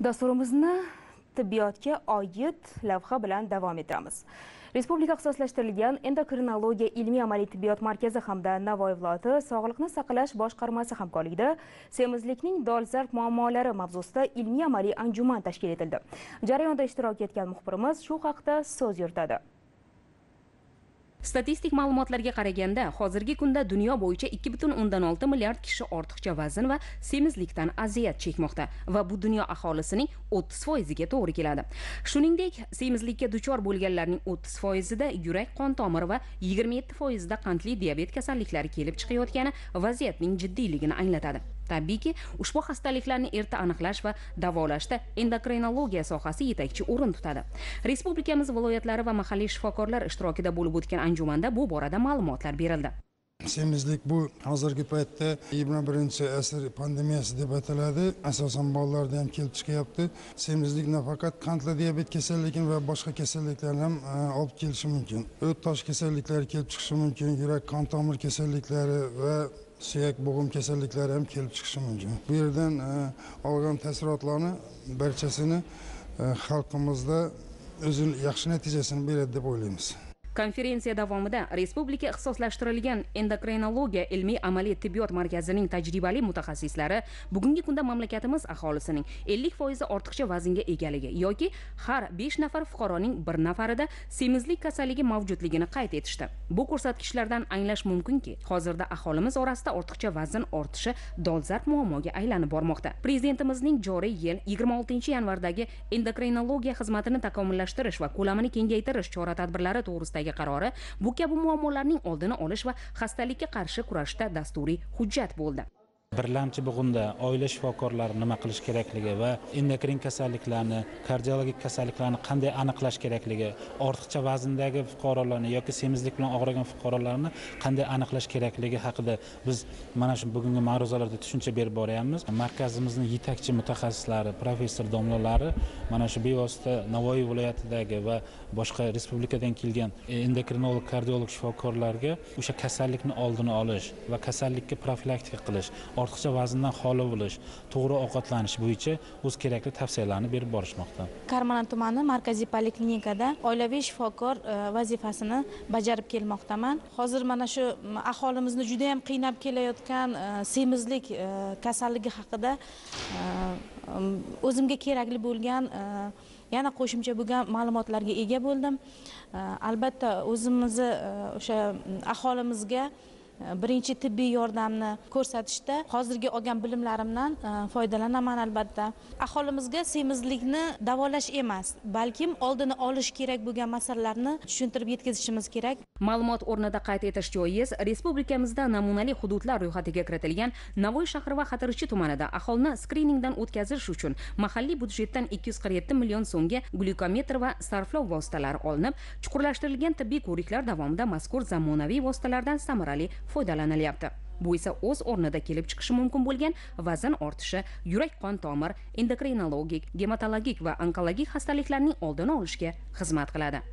Dasturimizni tibbiyotga oid lavha bilan davom ettiramiz. Respublika ixtisoslashtirilgan endokrinologiya ilmiy-amaliy tibbiyot markazi hamda Navoiy viloyati Sog'liqni saqlash boshqarmasi hamkorligida semizlikning dolzarb muammolari mavzusida ilmiy-amaliy anjuman tashkil etildi. Jarayonda ishtirok etgan muxbirimiz shu haqda so'z yuritadi. Statistik ma'lumotlarga qaraganda, hozirgi kunda dunyo bo'yicha 2,6 milliard kishi ortiqcha vazn va semizlikdan aziyat chekmoqda va bu dunyo aholisining 30% ga to'g'ri keladi. Shuningdek, semizlikka duchor bo'lganlarning 30% da yurak qon tomiri va 27% da qandli diabet kasalliklari kelib chiqayotgani vaziyatning jiddiyligini anglatadi. Tabiiyki, ushbu xastaliklarni erta aniqlash va davolashda endokrinologiya sohasi yetakchi o'rin tutadi. Respublikamiz viloyatlari va mahalliy shifokorlar ishtirokida bo'lib o'tgan anjumanda bu borada ma'lumotlar berildi. Semizlik bu hozirgi paytda 21-asr pandemiyasi deb ataladi. Asosan bolalarda ham kelib chiqyapti. Semizlik nafaqat qandli diabet kasalliklari va boshqa kasalliklarni ham olib kelishi mumkin. O't tosh kasalliklari kelib chiqishi mumkin, yurak qon tomir kasalliklari va suyak bo'g'im kasalliklari ham kelib chiqishi mumkin. Bu yerdan olgan taassurotlarni barchasini xalqimizda o'zini yaxshi natijasini beradi deb o'ylaymiz. Konferensiya davomida Respublika ixtisoslashtirilgan endokrinologiya ilmiy-amaliy tibbiyot markazining tajribali mutaxassislari bugungi kunda mamlakatimiz aholisining 50% ortiqcha vaznga egaligi yoki har 5 nafar fuqaroning 1 nafarida semizlik kasalligi mavjudligini qayd etishdi. Bu ko'rsatkichlardan anglash mumkinki, hozirda aholimiz orasida ortiqcha vazn ortishi dolzarb muammoga aylanib bormoqda. Prezidentimizning joriy yil 26-yanvardagi endokrinologiya xizmatini takomillashtirish va ko'lamini kengaytirish chora-tadbirlari to'g'risida qarori bu kabi muammolarning oldini olish va xastalikka qarshi kurashda dasturiy hujjat bo'ldi. Birlamchi bo'g'imda oila shifokorlari nima qilish kerakligi va endokrin kasalliklarni, kardiologik kasalliklarni qanday aniqlash kerakligi, ortiqcha vazndagi fuqarolarni yoki semizlik bilan og'rigan fuqarolarni qanday aniqlash kerakligi haqida biz mana shu bugungi ma'ruzalarda tushuncha berib boryapmiz. Markazimizning yetakchi mutaxassislari, professor domlalari mana shu bevosita Navoiy viloyatidagi va boshqa respublikadan kelgan endokrinolog, kardiolog shifokorlarga o'sha kasallikni oldini olish va kasallikka profilaktika qilish, ortiqcha vazndan xoli bo'lish, to'g'ri ovqatlanish bo'yicha o'z kerakli tavsiyalarni berib borishmoqda. Karmana tumani markaziy poliklinikada oilaviy shifokor vazifasini bajarib kelmoqdaman. Hozir mana shu aholimizni juda ham qiynab kelayotgan semizlik kasalligi haqida o'zimga kerakli bo'lgan yana qo'shimcha bo'lgan ma'lumotlarga ega bo'ldim. Albatta o'zimizni o'sha aholimizga birinchi tibbiy yordamni ko'rsatishda hozirgi olgan bilimlarimdan foydalanaman albatta. Aholimizga semizlikni davolash emas, balkim oldini olish kerak bo'lgan masalalarni tushuntirib yetkazishimiz kerak. Ma'lumot o'rnida qayd etish joiz, respublikamizda namunali hududlar ro'yxatiga kiritilgan Navoiy shahri va Xatirchi tumanida aholini skriningdan o'tkazish uchun mahalliy budjetdan 247 million so'mga glyukometr va sarflov vositalari olinib, chuqurlashtirilgan tibbiy ko'riklar davomida mazkur zamonaviy vositalardan samarali foydalanilyapti. Bu esa o'z o'rnida kelib chiqishi mumkin bo'lgan vazn ortishi, yurak qon tomir, endokrinologik, gematologik va onkologik xastaliklarning oldini olishga xizmat qiladi.